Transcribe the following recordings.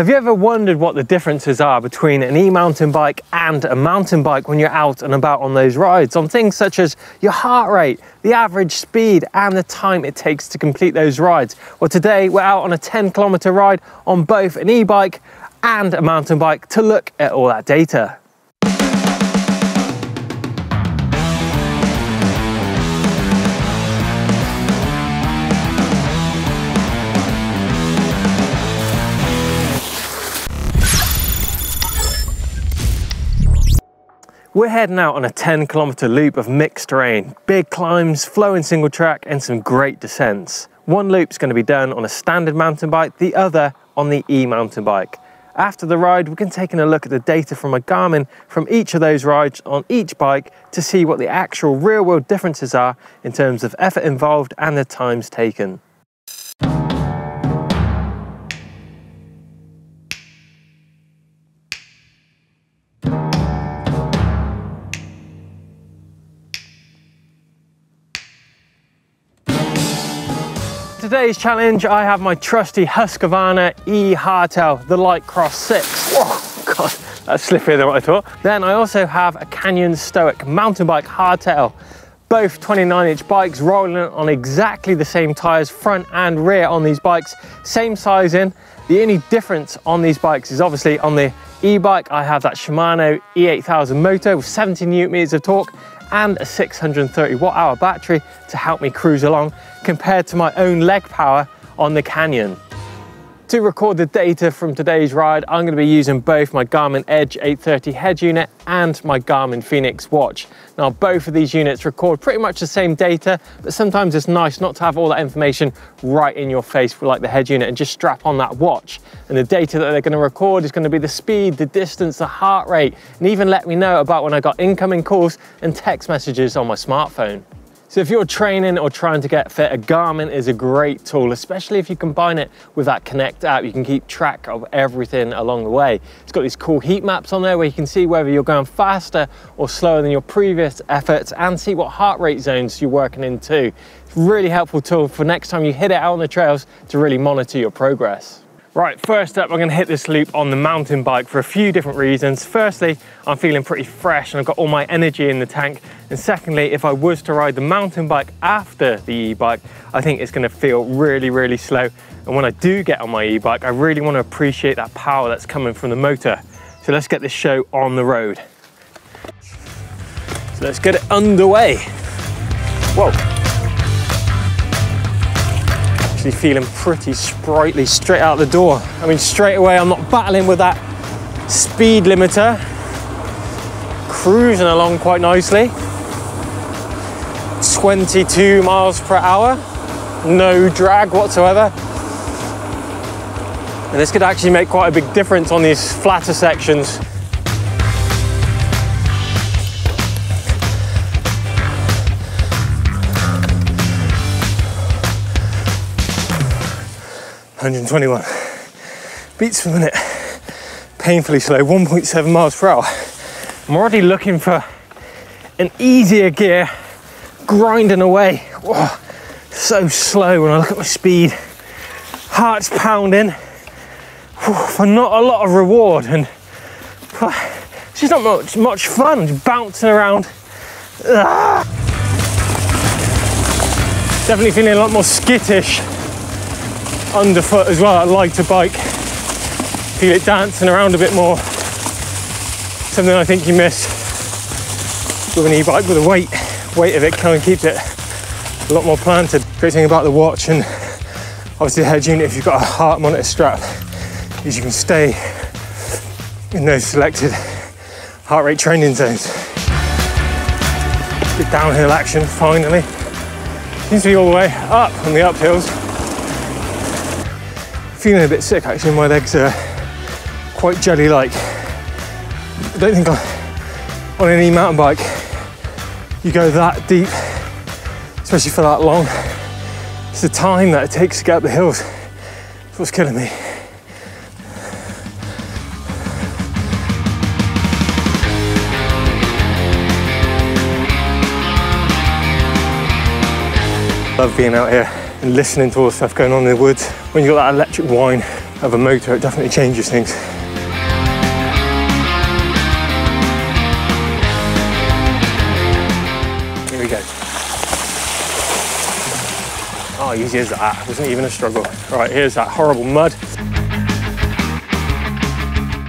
Have you ever wondered what the differences are between an e-mountain bike and a mountain bike when you're out and about on those rides, on things such as your heart rate, the average speed and the time it takes to complete those rides? Well, today we're out on a 10-kilometer ride on both an e-bike and a mountain bike to look at all that data. We're heading out on a 10-kilometer loop of mixed terrain, big climbs, flowing single track and some great descents. One loop's going to be done on a standard mountain bike, the other on the e-mountain bike. After the ride, we're going to take a look at the data from a Garmin from each of those rides on each bike to see what the actual real-world differences are in terms of effort involved and the times taken. Today's challenge, I have my trusty Husqvarna E-hardtail, the Lyxcross 6. Whoa, God, that's slipperier than what I thought. Then I also have a Canyon Stoic mountain bike hardtail. Both 29-inch bikes rolling on exactly the same tires, front and rear on these bikes, same sizing. The only difference on these bikes is obviously on the e-bike, I have that Shimano E8000 motor with 70 Nm of torque and a 630 watt-hour battery to help me cruise along, compared to my own leg power on the Canyon. To record the data from today's ride, I'm going to be using both my Garmin Edge 830 head unit and my Garmin Fenix watch. Now, both of these units record pretty much the same data, but sometimes it's nice not to have all that information right in your face like the head unit and just strap on that watch. And the data that they're going to record is going to be the speed, the distance, the heart rate, and even let me know about when I got incoming calls and text messages on my smartphone. So if you're training or trying to get fit, a Garmin is a great tool, especially if you combine it with that Connect app. You can keep track of everything along the way. It's got these cool heat maps on there where you can see whether you're going faster or slower than your previous efforts and see what heart rate zones you're working in too. It's a really helpful tool for next time you hit it out on the trails to really monitor your progress. Right, first up, I'm going to hit this loop on the mountain bike for a few different reasons. Firstly, I'm feeling pretty fresh and I've got all my energy in the tank. And secondly, if I was to ride the mountain bike after the e-bike, I think it's going to feel really, really slow. And when I do get on my e-bike, I really want to appreciate that power that's coming from the motor. So let's get this show on the road. So let's get it underway. Whoa. Actually feeling pretty sprightly straight out the door. I mean, straight away, I'm not battling with that speed limiter. Cruising along quite nicely. 22 miles per hour, no drag whatsoever. And this could actually make quite a big difference on these flatter sections. (121) beats per minute, painfully slow, 1.7 miles per hour. I'm already looking for an easier gear, grinding away. Whoa, so slow when I look at my speed. Heart's pounding. Whew, for not a lot of reward, and it's just not much fun, just bouncing around. Ugh. Definitely feeling a lot more skittish underfoot as well. I like to bike, feel it dancing around a bit more, something I think you miss with an e-bike. With the weight of it kind of keeps it a lot more planted. Great thing about the watch and obviously the head unit, if you've got a heart monitor strap, is you can stay in those selected heart rate training zones. Good downhill action finally. Seems to be all the way up on the uphills. Feeling a bit sick actually, my legs are quite jelly-like. I don't think on any mountain bike you go that deep, especially for that long. It's the time that it takes to get up the hills. That's what's killing me. Love being out here and listening to all the stuff going on in the woods when you've got that electric whine. of a motor, it definitely changes things. Here we go. Oh, easy as that, wasn't even a struggle. Right, here's that horrible mud.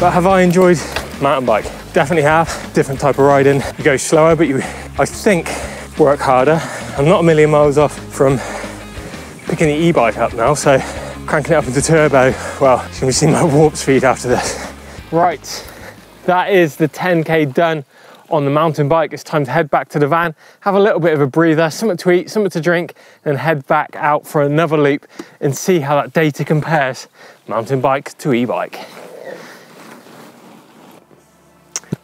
But have I enjoyed mountain bike? Definitely have. Different type of riding. You go slower, but you, I think, work harder. I'm not a million miles off from picking the e-bike up now, so cranking it up into turbo. Well, you can see my warp speed after this. Right, that is the 10K done on the mountain bike. It's time to head back to the van, have a little bit of a breather, something to eat, something to drink, and head back out for another loop and see how that data compares, mountain bike to e-bike.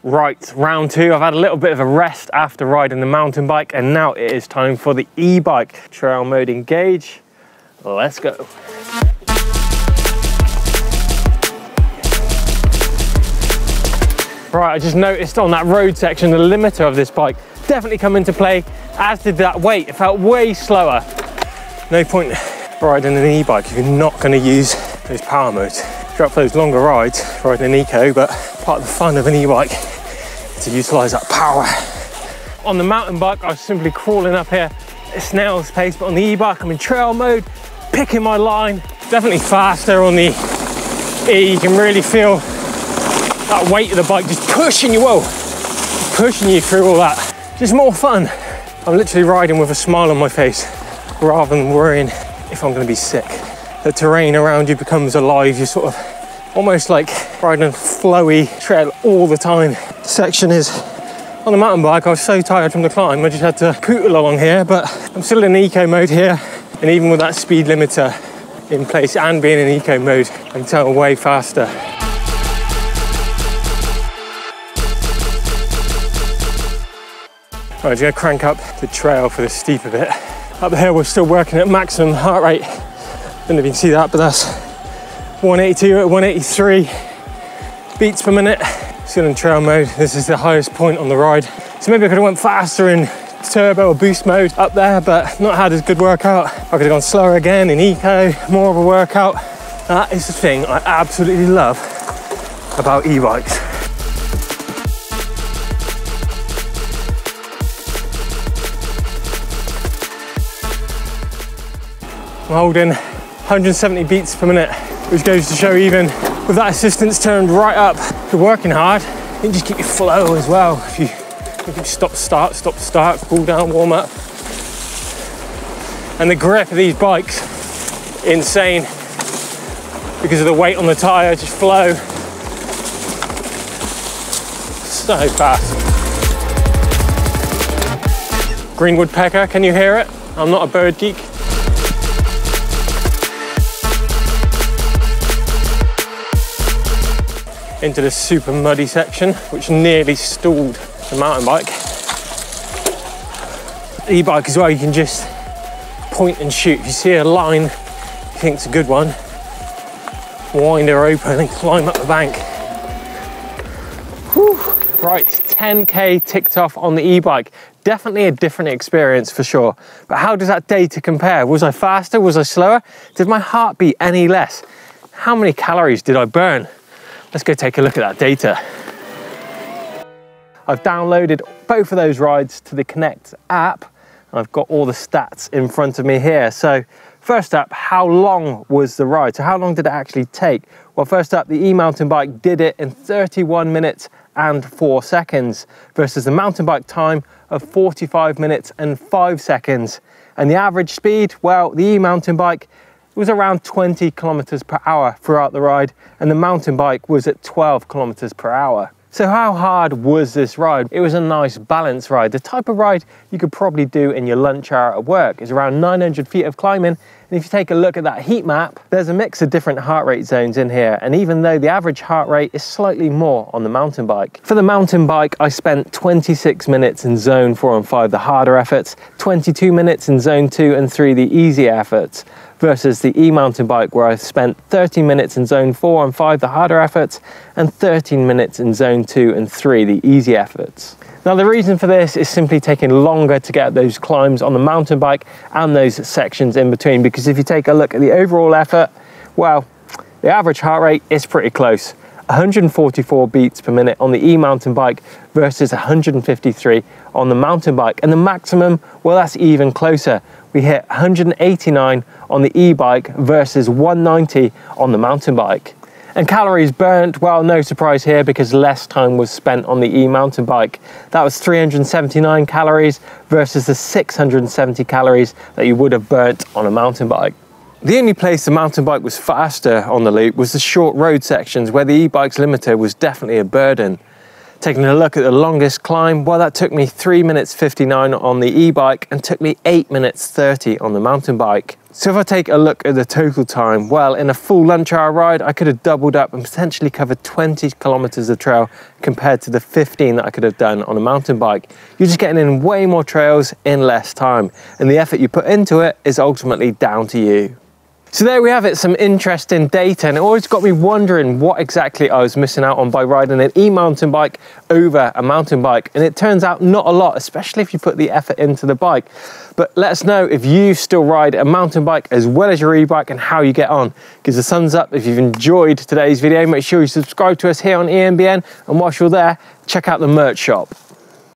Right, round two. I've had a little bit of a rest after riding the mountain bike, and now it is time for the e-bike. Trail mode engage. Let's go. Right, I just noticed on that road section, the limiter of this bike definitely come into play, as did that weight. It felt way slower. No point riding an e-bike if you're not going to use those power modes. If you're up for those longer rides, riding an eco, but part of the fun of an e-bike to utilise that power. On the mountain bike, I was simply crawling up here at a snail's pace, but on the e-bike, I'm in trail mode, picking my line. Definitely faster on the E. You can really feel that weight of the bike just pushing you, whoa, pushing you through all that. Just more fun. I'm literally riding with a smile on my face rather than worrying if I'm going to be sick. The terrain around you becomes alive. You're sort of almost like riding a flowy trail all the time. Section is, on the mountain bike, I was so tired from the climb, I just had to cootle along here, but I'm still in eco mode here. And even with that speed limiter in place and being in eco mode, I can turn way faster. Right, I'm just gonna crank up the trail for the steeper bit. Up the hill, we're still working at maximum heart rate. I don't know if you can see that, but that's 182 at 183 beats per minute. Still in trail mode. This is the highest point on the ride. So maybe I could have went faster in turbo or boost mode up there, but not had as good workout. I could have gone slower again in eco, more of a workout. That is the thing I absolutely love about e-bikes. I'm holding 170 beats per minute, which goes to show even with that assistance turned right up, you're working hard. You can just keep your flow as well. If you can stop, start, cool down, warm up. And the grip of these bikes, insane. Because of the weight on the tire, just flow. So fast. Green woodpecker, can you hear it? I'm not a bird geek. Into this super muddy section, which nearly stalled the mountain bike. E-bike as well, you can just point and shoot. If you see a line, you think it's a good one, wind her open and climb up the bank. Whew. Right, 10K ticked off on the e-bike. Definitely a different experience for sure. But how does that data compare? Was I faster? Was I slower? Did my heart beat any less? How many calories did I burn? Let's go take a look at that data. I've downloaded both of those rides to the Connect app, and I've got all the stats in front of me here. So first up, how long was the ride? So how long did it actually take? Well, first up, the e-mountain bike did it in 31 minutes and 4 seconds versus the mountain bike time of 45 minutes and 5 seconds. And the average speed, well, the e-mountain bike, it was around 20 kilometers per hour throughout the ride, and the mountain bike was at 12 kilometers per hour. So how hard was this ride? It was a nice balance ride, the type of ride you could probably do in your lunch hour at work. It's around 900 feet of climbing, and if you take a look at that heat map, there's a mix of different heart rate zones in here, and even though the average heart rate is slightly more on the mountain bike. For the mountain bike, I spent 26 minutes in zone 4 and 5, the harder efforts, 22 minutes in zone 2 and 3, the easier efforts, versus the e-mountain bike where I spent 30 minutes in zone 4 and 5, the harder efforts, and 13 minutes in zone 2 and 3, the easy efforts. Now the reason for this is simply taking longer to get those climbs on the mountain bike and those sections in between, because if you take a look at the overall effort, well, The average heart rate is pretty close, 144 beats per minute on the e-mountain bike versus 153 on the mountain bike. And the maximum, well, that's even closer. We hit 189 on the e-bike versus 190 on the mountain bike. And calories burnt, well, no surprise here because less time was spent on the e-mountain bike. That was 379 calories versus the 670 calories that you would have burnt on a mountain bike. The only place the mountain bike was faster on the loop was the short road sections where the e-bike's limiter was definitely a burden. Taking a look at the longest climb, well, that took me 3 minutes 59 on the e-bike and took me 8 minutes 30 on the mountain bike. So if I take a look at the total time, well, in a full lunch hour ride, I could have doubled up and potentially covered 20 kilometers of trail compared to the 15 that I could have done on a mountain bike. You're just getting in way more trails in less time, and the effort you put into it is ultimately down to you. So there we have it, some interesting data, and it always got me wondering what exactly I was missing out on by riding an e-mountain bike over a mountain bike. And it turns out not a lot, especially if you put the effort into the bike. But let us know if you still ride a mountain bike as well as your e-bike and how you get on. Give us a thumbs up if you've enjoyed today's video. Make sure you subscribe to us here on EMBN, and whilst you're there, check out the merch shop.